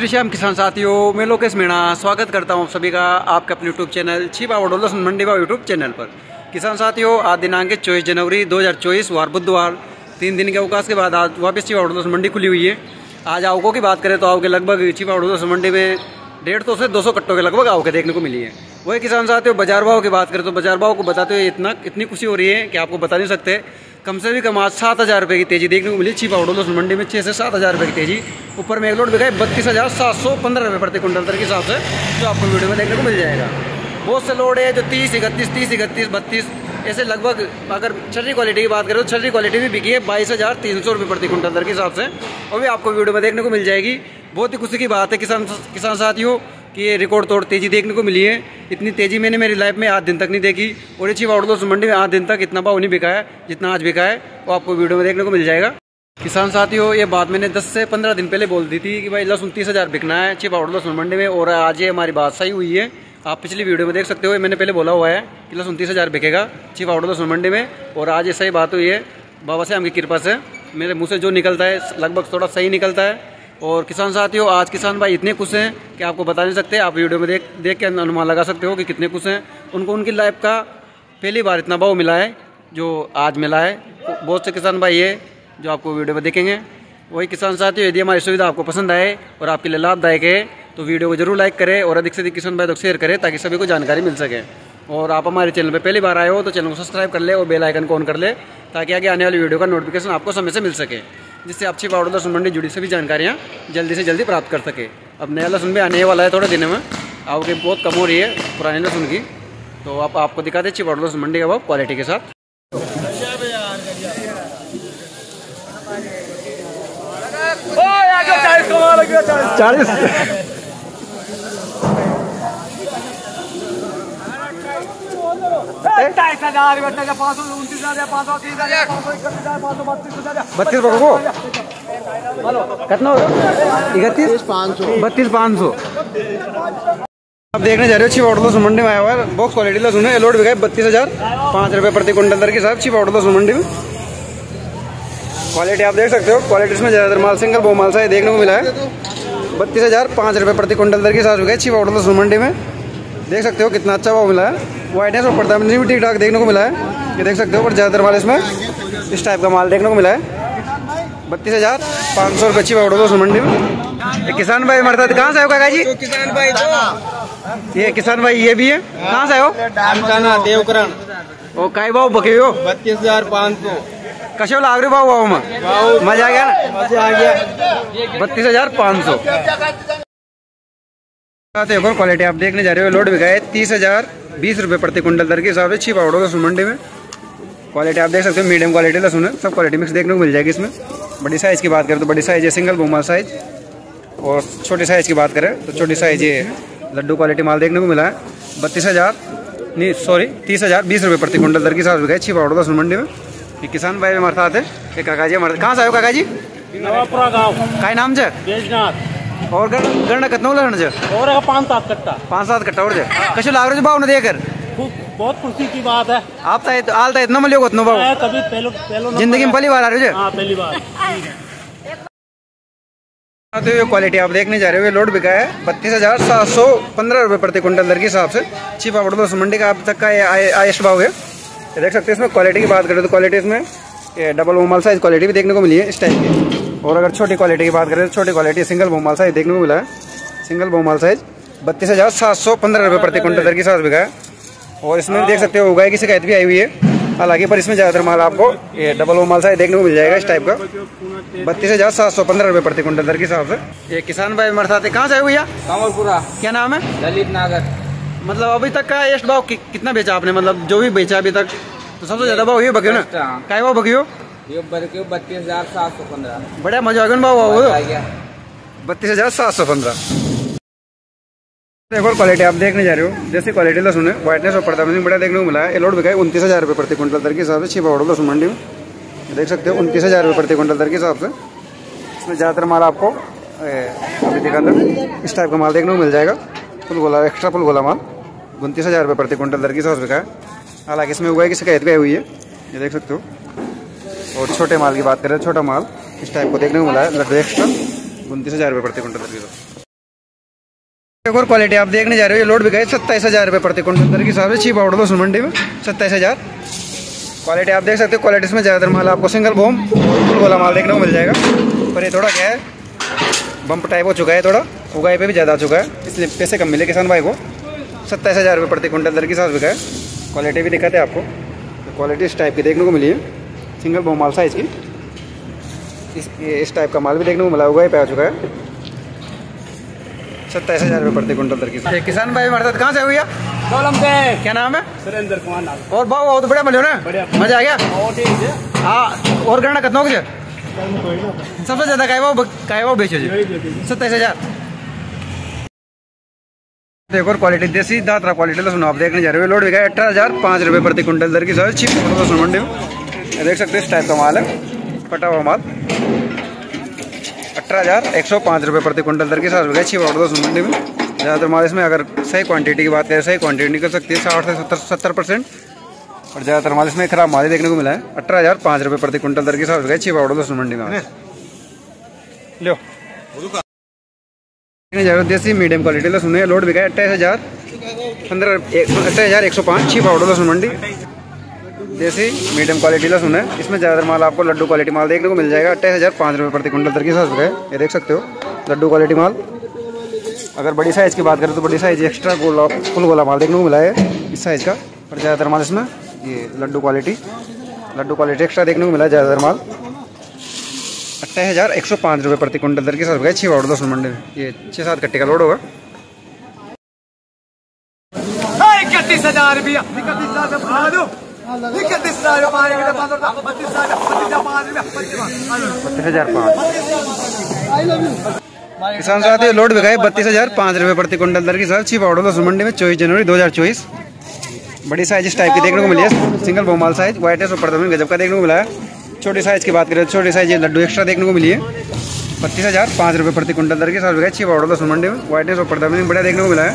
श्री श्याम किसान साथियों, मैं लोकेश मीणा स्वागत करता हूं आप सभी का आपके अपने यूट्यूब चैनल छीपाबड़ोद मंडी का यूट्यूब चैनल पर। किसान साथियों, आज दिनांक 24 जनवरी 2024 वार बुधवार 3 दिन के अवकाश के बाद आज वापस छीपाबड़ोद मंडी खुली हुई है। आज आवकों की बात करें तो आवके लगभग छीपाबड़ोद मंडी में 150 से 200 कट्टों के लगभग आवके देखने को मिली है। वही किसान साथियों, बाजार भाव की बात करें तो बाजार भाव को बताते हुए इतनी खुशी हो रही है कि आपको बता नहीं सकते। कम से कम आज 7,000 रुपये की तेजी देखने को मिली। छीपाबड़ोद मंडी में 6 से 7,000 रुपये की तेजी। ऊपर में एक लोड बिका है 32,715 रुपये प्रति कुंटल दर के हिसाब से, जो आपको वीडियो में देखने को मिल जाएगा। बहुत से लोड है जो 30, 31, 32 ऐसे लगभग, अगर छठी क्वालिटी की बात करें तो छठी क्वालिटी भी बिकी है 22,300 रुपये प्रति कुंटल दर के हिसाब से, और भी आपको वीडियो में देखने को मिल जाएगी। बहुत ही खुशी की बात है किसान साथियों कि ये रिकॉर्ड तोड़ तेज़ी देखने को मिली है। इतनी तेज़ी मैंने मेरी लाइफ में 8 दिन तक नहीं देखी, और छीपाबड़ोद मंडी में 8 दिन तक इतना भाव नहीं बिका है जितना आज बिका है, वो आपको वीडियो में देखने को मिल जाएगा। किसान साथियों, ये बात मैंने 10 से 15 दिन पहले बोल दी थी कि भाई लहसुन 30,000 बिकना है छीपाबड़ोद मंडी में, और आज ये हमारी बात सही हुई है। आप पिछली वीडियो में देख सकते हो, मैंने पहले बोला हुआ है कि लहसुन 30,000 बिकेगा छीपाबड़ोद मंडी में, और आज ये सही बात हुई है। बाबा साहब की कृपा से मेरे मुँह से जो निकलता है लगभग थोड़ा सही निकलता है। और किसान साथियों, आज किसान भाई इतने खुश हैं कि आपको बता नहीं सकते। आप वीडियो में देख के अनुमान लगा सकते हो कि कितने खुश हैं। उनको उनकी लाइफ का पहली बार इतना भाव मिला है जो आज मिला है। बहुत से किसान भाई है जो आपको वीडियो में देखेंगे। वही किसान साथियों, यदि हमारी सुविधा आपको पसंद आए और आपके लिए लाभदायक है तो वीडियो को जरूर लाइक करें और अधिक से अधिक किसान भाई को शेयर करें ताकि सभी को जानकारी मिल सके। और आप हमारे चैनल पर पहली बार आए हो तो चैनल को सब्सक्राइब कर ले और बेल आइकन को ऑन कर ले ताकि आगे आने वाली वीडियो का नोटिफिकेशन आपको समय से मिल सके, जिससे आप छीपाबड़ोद लहसुन मंडी जुड़ी सभी जानकारियाँ जल्दी से जल्दी प्राप्त कर सके। अब नया लहसुन भी आने वाला है थोड़े दिनों में, आवके बहुत कम हो रही है पुराने लहसुन की, तो आप आपको दिखा दें छीपाबड़ोद लहसुन मंडी का भाव क्वालिटी के साथ। ₹32,500 आप देखने जा रहे हो। छीपाबड़ोद मंडी में आया हुआ है बॉक्स क्वालिटी लहसुन है। लोड बिका है 32,005 रुपये प्रति कुंटल दर के हिसाब से छीपाबड़ोद मंडी में। क्वालिटी आप देख सकते हो, क्वालिटी में ज़्यादातर माल सिंगल बो माल सा देखने को मिला है। 32,005 रुपये प्रति कुंटल दर के हिसाब से बिका है छीपाबड़ोद लहसुन मंडी में। देख सकते हो कितना अच्छा भाव मिला है। वाइटनेस और पड़ताबंदी भी ठीक ठाक देखने को मिला है, ये देख सकते हो। पर ज़्यादातर माल इसमें इस टाइप का माल देखने को मिला है। 32,500 रुपये छीपाबड़ोद मंडी में। किसान भाई हमारे साथ कहाँ से आए हो काका जी? किसान भाई तो ये किसान भाई ये भी है। कहाँ से आए हो? देवकरण। ओ काय भाव बके हो? 32,500। कशे लाग रहे भाव? मजा आ गया ना? मजा आ गया। 32,500 क्वालिटी आप देखने जा रहे हो। लोड बिका है 30,020 रुपये प्रति कुंटल दर के हिसाब से छीपाबड़ोद लहसुन मंडी में। क्वालिटी आप देख सकते हो, मीडियम क्वालिटी लहसुन है। सब क्वालिटी मिक्स देखने को मिल जाएगी इसमें। बड़ी साइज़ की बात करें तो बड़ी साइज़ है सिंगल बोमा साइज, और छोटी साइज़ की बात करें तो छोटी साइज़ ये लड्डू क्वालिटी माल देखने को मिला है। 30,020 रुपये प्रति कुंटल दर के हिसाब से बिका है छीपाबड़ोद लहसुन मंडी में। ये किसान भाई हमारे साथ है। काका जी हमारे कहाँ से आए हो काका जी? का नाम से और गन्ना कितना लड़न जो और 5-7 कट्टा और जो कशो लाग रहे भाव ने देकर बहुत खुशी की बात है। आप ताए तो आलता इतना मिलियो उतना भाव कभी पहलो जिंदगी में पहली बार आ रहे हो? हां पहली बार। तो ये क्वालिटी आप देखने जा रहे हो। लोड बिका है 32,715 रुपये प्रति कुंटल दर के हिसाब से छीपाबड़ोद मंडी का अब तक का आयश भाव है। देख सकते हैं इसमें क्वालिटी की बात करें तो क्वालिटी इसमें डबल ओमल साइज क्वालिटी भी देखने को मिली है इस टाइप की। और अगर छोटी क्वालिटी की बात करें तो छोटी क्वालिटी सिंगल बोमाल साइज देखने को मिला है। सिंगल बोमाल साइज 32,715 रुपये प्रति कुंटल दर के साथ बिका है। और इसमें देख सकते हो उगाई की शिकायत भी आई हुई है हालांकि, पर इसमें ज़्यादातर माल आपको ये डबल ओमल साइज देखने को मिल जाएगा इस टाइप का। 32,715 रुपये प्रति कुंटल दर के हिसाब से। ये किसान भाई हमारे साथ है। कहाँ से आए भैया? कांवरपुरा। क्या नाम है? ललित नागर। मतलब अभी तक का यश भाव कितना बेचा आपने? मतलब जो भी बेचा अभी तक तो सबसे ज्यादा भाव ये बकियो ना? काय भाव बकियो? ये बकियो 32,715। बड़ा मजा आ गया भाव आ गया 32,715। एक और क्वालिटी आप देखने जा रहे हो। जैसी क्वालिटी लहसुन है, व्हाइटनेस और पड़ताबंदी बड़ा देखने को मिला है। एलोड बिका है 29,000 रुपये प्रति कुंटल दर के हिसाब से छीपाबड़ोद लहसुन मंडी में। देख सकते हो 29,000 रुपये प्रति कुंटल दर के हिसाब से। इसमें ज़्यादातर माल आपको अभी दिखा था इस टाइप का माल देखने को मिल जाएगा। फुल गोला एक्स्ट्रा फुल गोला माल 29,000 रुपये प्रति कुंटल दर के हिसाब से बिका है हालांकि, इसमें उगाई की शिकायत भी हुई है, ये देख सकते हो। और छोटे माल की बात करें, छोटा माल इस टाइप को देखने को मिला है। 29,000 रुपये प्रति कुंटल। एक और क्वालिटी आप देखने जा रहे हो, ये लोड भी गए 27,000 रुपये प्रति क्विंटल के हिसाब से छीपाबड़ोद उस मंडी में 27,000। क्वालिटी आप देख सकते हो, क्वालिटी में ज़्यादातर माल आपको सिंगल बोम फुल वाला माल देखने को मिल जाएगा। पर ये थोड़ा क्या है, बम्प टाइप हो चुका है, थोड़ा उगाई पे भी ज़्यादा हो चुका है, इसलिए पैसे कम मिले किसान भाई को। 27,000 रुपये प्रति क्विंटल दर के हिसाब से बिका है। क्वालिटी भी दिखाते हैं आपको, क्वालिटी इस टाइप की देखने को मिली है, सिंगल बोम माल साइज़ की, इस टाइप का माल भी देखने को मिला, उगाई पे आ चुका है। 27,000 रुपये प्रति क्विंटल दर की। किसान भाई हमारे साथ कहाँ से हुई आप? सोलम से। क्या नाम है? सुरेंद्र कुमार नाम। और भाव बहुत बढ़िया मिले हो ना, मजा आ गया। हाँ, और करना कितना हो गया? सबसे ज़्यादा कायवा बेचो जी 27,000। देखो क्वालिटी देसी दातरा क्वालिटी सुनो आप देखने जा रहे हो, लोड बिका 18,005 रुपये प्रति क्विंटल दर की सर छिप मंडी में। देख सकते हो इस टाइप का माल है, पटा हुआ माल 18,105 रुपये प्रति क्विंटल दर के हिसाब से छीपाबड़ोद मंडी में। ज़्यादातर माल इसमें अगर सही क्वांटिटी की बात करें, सही क्वांटिटी निकल सकती है 60 से 70% और ज़्यादातर माल इसमें खराब माल देखने को मिला है। 18,005 रुपये प्रति क्विंटल दर के हिसाब से छीपाबड़ोद मंडी में लो जाए। देसी मीडियम क्वालिटी लस सुनिए, लोड बिका 28,105 छीपाबड़ोद मंडी। देसी मीडियम क्वालिटी लस है, इसमें ज़्यादातर माल आपको लड्डू क्वालिटी माल देखने को मिल जाएगा। 28,005 रुपये प्रति क्विंटल दर के हिसाब से ये देख सकते हो लड्डू क्वालिटी माल। अगर बड़ी साइज़ की बात करें तो बड़ी साइज़ एक्स्ट्रा गोला फुल गोला माल देखने को मिला है इस साइज़ का, और ज़्यादातर माल इसमें ये लड्डू क्वालिटी एक्स्ट्रा देखने को मिला है। ज़्यादातर माल 28,105 रुपये प्रति क्विंटल दर के हिसाब से छीपाबड़ोद मंडी में। ये 6-7 कट्टे का लोड होगा। 32,500 किसान साथ ये लोड बिकाए 32,500 रुपये प्रति क्विंटल दर के हिसाब से छीपाबड़ोद मंडी में 24 जनवरी 2024। बड़ी साइज इस टाइप की देखने को मिली है, सिंगल बोमाल साइज वाइट है, सुपर दमन गजब का देखने को मिला है। छोटी साइज की बात करें, छोटी साइज ये लड्डू एक्स्ट्रा देखने को मिली है 32,500 रुपये प्रति क्विंटल दर के हिसाब से बिकाए छीपाबड़ोद मंडी में। वाइटनेस और परदमन बढ़िया देखने को मिला है।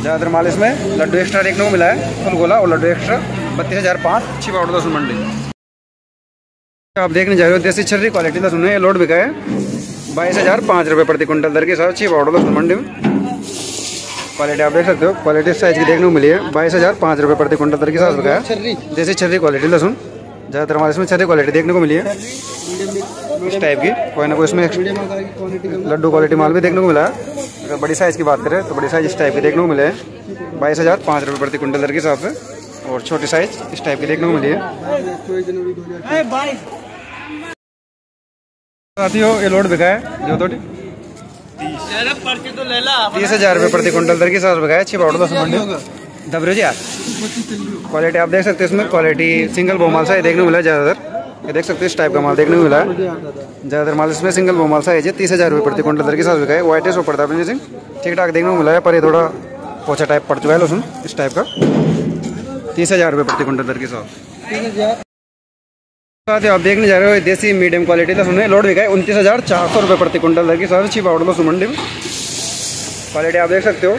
ज़्यादातर माल इसमें लड्डू एक्स्ट्रा देखने को मिला है, फुल गोला और लड्डू एक्स्ट्रा 32,500 छीपाबड़ोद मंडी। आप देखने जा रहे हो देसी छर्री क्वालिटी लहसुन है, लोड बिका है 22,500 रुपये प्रति क्विंटल दर के हिसाब से छीपाबड़ोद लहसुन मंडी में। क्वालिटी आप देख सकते हो, क्वालिटी साइज की देखने को मिली है 22,500 रुपये प्रति क्विंटल दर के हिसाब से बिका है। देसी छर्री क्वालिटी लहसुन, ज़्यादातर माल इसमें छर्री क्वालिटी देखने को मिली है इस टाइप की, कोई ना कोई इसमें लड्डू क्वालिटी माल भी देखने को मिला है। अगर बड़ी साइज़ की बात करें तो बड़ी साइज़ इस टाइप के देखने को मिले हैं 22,500 रुपये प्रति क्विंटल दर के हिसाब से, और छोटी साइज इस टाइप की देखने को मिली है। साथियों ये लोड बिका है जो तो 30,000 रुपये प्रति क्विंटल दर के हिसाब से बिका है छीपाबड़ोद मंडी दबरे जी। क्वालिटी आप देख सकते हो, इसमें क्वालिटी सिंगल बोमाल साइज देखने को मिला है। ज़्यादातर ये देख सकते हो इस टाइप का माल देखने को मिला है। ज़्यादातर माल इसमें सिंगल बोमाल साइज है, 30,000 रुपये प्रति क्विंटल दर के हिसाब से बिका है। वाइटेस और प्रताप सिंह ठीक ठाक देखने को मिला है, पर ये थोड़ा पोछा टाइप पड़ चुका है लहसुन इस टाइप का। 30,000 रुपये प्रति क्विंटल दर के साथ आप देखने जा रहे हो देसी मीडियम क्वालिटी लहसुन है, लोड बिका है 29,400 रुपये प्रति क्विंटल दर के हिसाब से छीपाबड़ोद मंडी में। क्वालिटी आप देख सकते हो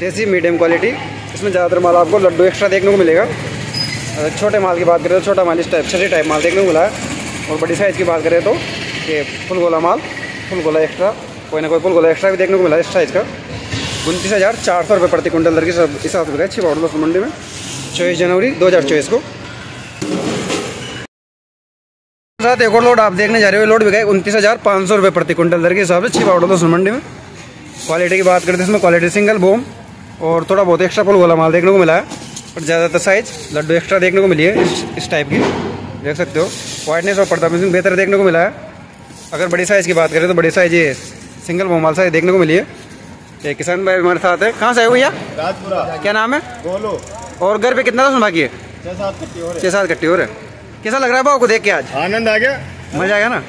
देसी मीडियम क्वालिटी, इसमें ज़्यादातर माल आपको लड्डू एक्स्ट्रा देखने को मिलेगा। अगर छोटे माल की बात करें तो छोटा माल इस टाइप छठी टाइप माल देखने को मिला है, और बड़ी साइज़ की बात करें तो ये फुल गोला माल फुल गोला एक्स्ट्रा, कोई ना कोई फुल गोला एक्स्ट्रा भी देखने को मिला है इस साइज़ का। 29,400 रुपये प्रति क्विंटल दर के हिसाब से बिका है छीपाबड़ोद मंडी में 24 जनवरी 2024 को। साथ एक और लोड आप देखने जा रहे हो, लोड बिका है 29,500 रुपये प्रति क्विंटल दर के हिसाब से छीपाबड़ोद मंडी में। क्वालिटी की बात करते हैं, इसमें क्वालिटी सिंगल बोम और थोड़ा बहुत एक्स्ट्रा फुल वाला माल देखने को मिला है, और ज़्यादातर साइज लड्डू एक्स्ट्रा देखने को मिली है इस टाइप की देख सकते हो। वाइटनेस और प्रताप सिंह बेहतर देखने को मिला है। अगर बड़ी साइज़ की बात करें तो बड़ी साइज ये सिंगल बोम माल साइज देखने को मिली है। ये किसान भाई हमारे साथ है, कहाँ से आए भैया? क्या नाम है? और घर पे कितना लहसुन बाकी है? 6-7 कट्टी हो रहे। कैसा लग रहा है भाव को देख के? आज आनंद आ गया, मजा आ गया ना।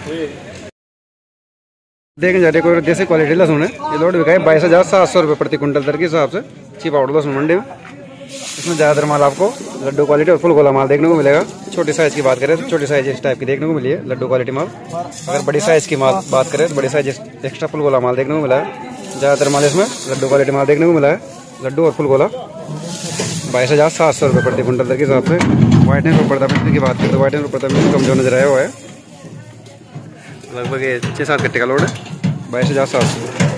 देखने जा रहे कोई देसी क्वालिटी लहसुन है, ये लोड बिका है 22,700 रुपये प्रति क्विंटल दर के हिसाब से छीपाबड़ोद लहसुन मंडी में। इसमें ज़्यादातर माल आपको लड्डू क्वालिटी और फुल गोला माल देखने को मिलेगा। छोटी साइज़ की बात करें तो छोटी साइज इस टाइप की देखने को मिली है लड्डू क्वालिटी माल। अगर बड़ी साइज़ की बात करें तो बड़ी साइज एक्स्ट्रा फुल गोला माल देखने को मिला है। ज़्यादातर माल इसमें लड्डू क्वालिटी माल देखने को मिला है, लड्डू और फुल गोला 22,700 रुपये प्रति क्विंटल दर के हिसाब से। वाइट एंड ऊपर तबियत की बात करें तो वाइट एंड ऊपर तबियत कम जो नजर आया हुआ है, लगभग 6-7 कट्टे का लोड है 22,700।